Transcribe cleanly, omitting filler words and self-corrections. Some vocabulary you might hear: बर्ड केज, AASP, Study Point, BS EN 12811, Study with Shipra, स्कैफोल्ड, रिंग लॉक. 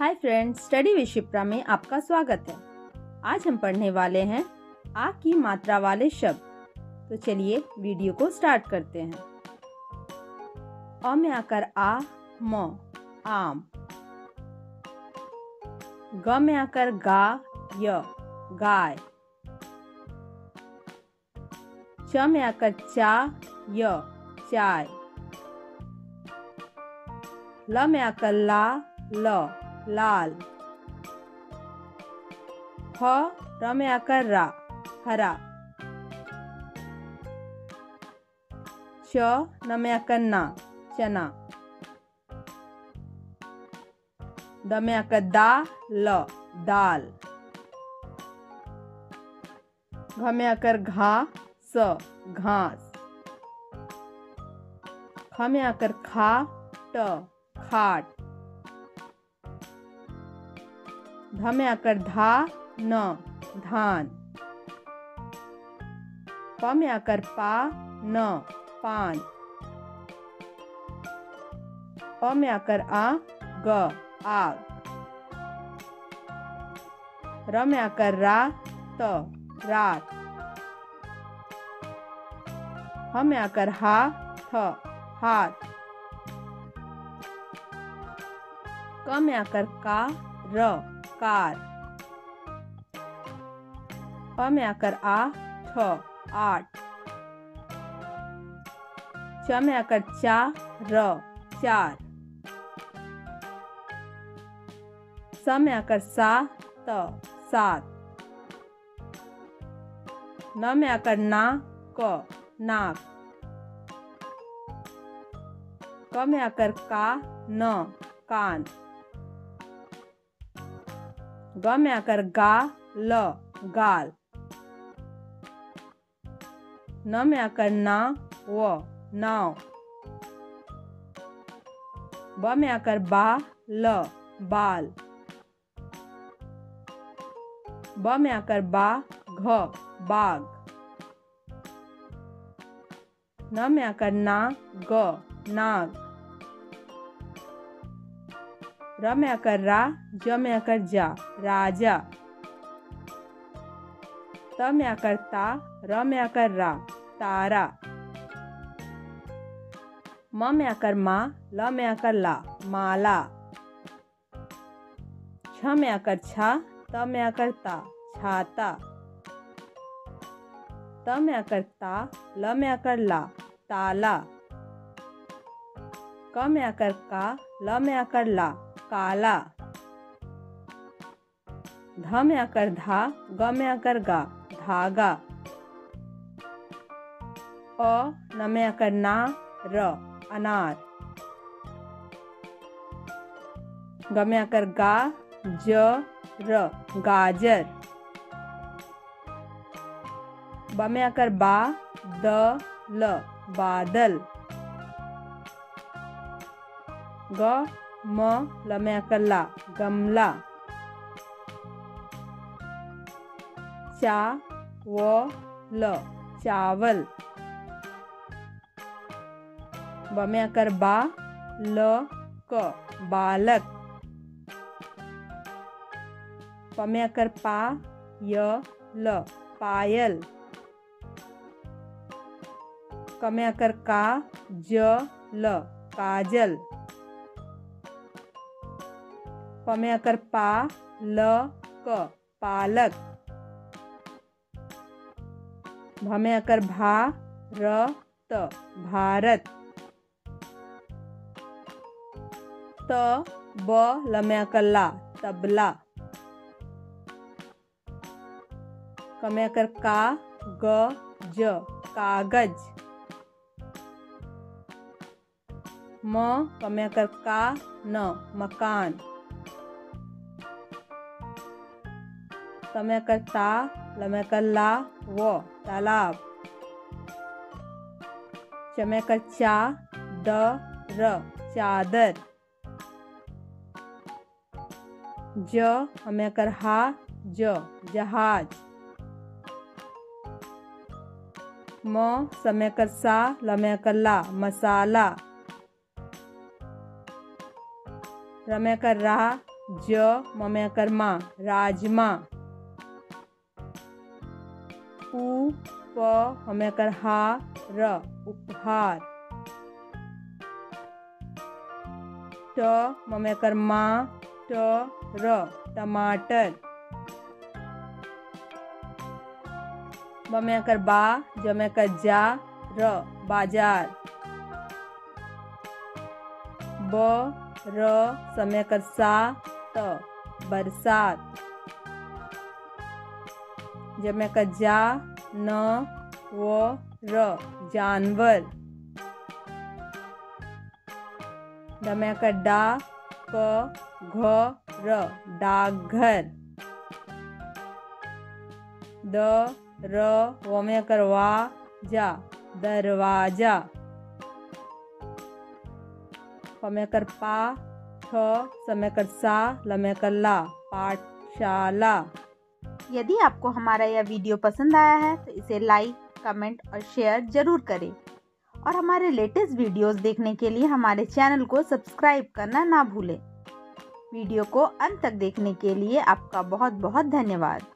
Hi friends, study with Shipra में आपका स्वागत है। आज हम पढ़ने वाले हैं आ की मात्रा वाले शब्द। तो चलिए वीडियो को स्टार्ट करते हैं। अ में आकर आ, म, आम। ग में आकर गा, य, गाय। च में आकर चा, य, चाय। ल में आकर ला, ल, लाल। ह में आकर रा, हरा। च में आकर ना, चना। द में आकर दा, ल, दाल। घ में आकर घा, स, घास। ख में आकर खा, ट, खाट। ध में आकर धा, न, धान। प में आकर पा, न, पान। अ में आकर आ, ग, आग। र में आकर रा, त, रात। ह में आकर हा, थ, हाथ। क में आकर का, र, कार। अ में आकर आ, ठ, आठ। च में आकर चा, र, चार। स में आकर सा, त, सात। न में आकर ना, क, नाक। क में आकर का, न, कान। ग में आकर गा, ल, गाल। न में आकर ना, व, नाव। ब में आकर बा, ल, बाल। ब में आकर बा, घ, बाग। न में आकर ना, ग, नाग। र में आकर रा, ज में आकर जा, राजा। त में आकर ता, र में आकर रा, तारा। म में आकर मा, ल में आकर ला, माला। छ में आकर छा, त में आकर ता, छाता। त में आकर ता, ल में आकर ला, ताला। क में आकर का, ल में आकर ला, काला। ध में आकर धा, ग में आकर गा, धागा। अ न में आकर ना, र, अनार। ग में आकर गा, ज, र, गाजर। ब में आकर बा, द, ल, बादल। ग म ल में आकर ला, गमला। चा व ल, चावल। ब में आकर बा, ल, क, बालक। प में आकर पा, य, ल, पायल। क में आकर का, ज, ल, काजल। प में आकर पा, ल, क, पालक। भ में आकर भा, र, त, भारत। त ब ल में आकर ला, तबला। क में आकर का, ग, ज, कागज। म क में आकर का, न, मकान। त में आकर ता, ल में आकर ला, व, तालाब। च में आकर चा, द, र, चादर। ज ह में आकर हा, ज, जहाज। म स में आकर सा, ल में आकर ला, मसाला। र में आकर रा, ज मम्मी अकर माँ राजमा। पू प मम्मी अकर हा र उपहार। ट मम्मी अकर माँ ट र टमाटर। मम्मी अकर बा जमे अकर जा र बाजार। ब र समय कर सा त बरसात। जमे अकर जा न व र जानवर। दमे अकर डा क घ र डाकघर। द र व में अकर वा जा दरवाजा। प में अकर पा ठ स में अकर सा ल में अकर ला पाठशाला। यदि आपको हमारा यह वीडियो पसंद आया है तो इसे लाइक, कमेंट और शेयर जरूर करें और हमारे लेटेस्ट वीडियोस देखने के लिए हमारे चैनल को सब्सक्राइब करना ना भूलें। वीडियो को अंत तक देखने के लिए आपका बहुत बहुत धन्यवाद।